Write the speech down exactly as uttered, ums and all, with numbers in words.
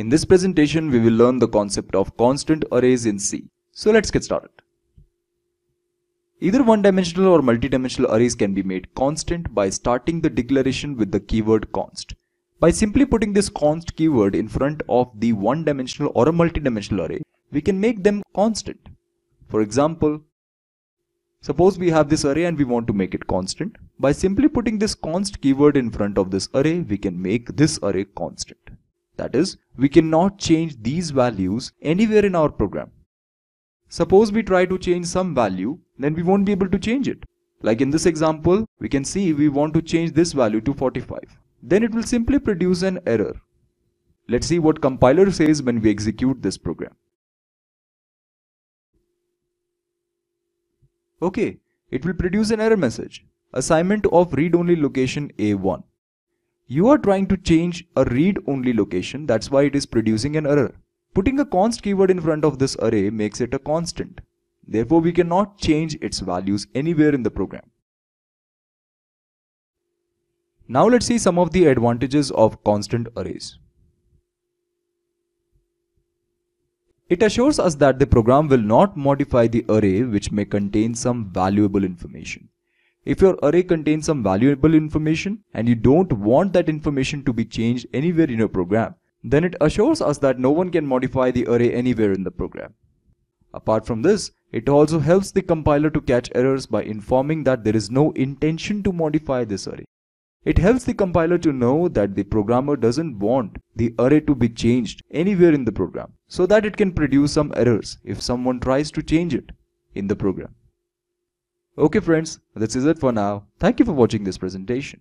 In this presentation, we will learn the concept of constant arrays in C. So let's get started. Either one-dimensional or multi-dimensional arrays can be made constant by starting the declaration with the keyword const. By simply putting this const keyword in front of the one-dimensional or a multi-dimensional array, we can make them constant. For example, suppose we have this array and we want to make it constant. By simply putting this const keyword in front of this array, we can make this array constant. That is, we cannot change these values anywhere in our program. Suppose we try to change some value, then we won't be able to change it. Like in this example, we can see we want to change this value to forty-five. Then it will simply produce an error. Let's see what compiler says when we execute this program. Okay, it will produce an error message. Assignment of read-only location A one. You are trying to change a read-only location, that's why it is producing an error. Putting a const keyword in front of this array makes it a constant. Therefore, we cannot change its values anywhere in the program. Now let's see some of the advantages of constant arrays. It assures us that the program will not modify the array, which may contain some valuable information. If your array contains some valuable information and you don't want that information to be changed anywhere in your program, then it assures us that no one can modify the array anywhere in the program. Apart from this, it also helps the compiler to catch errors by informing that there is no intention to modify this array. It helps the compiler to know that the programmer doesn't want the array to be changed anywhere in the program, so that it can produce some errors if someone tries to change it in the program. Okay friends, this is it for now. Thank you for watching this presentation.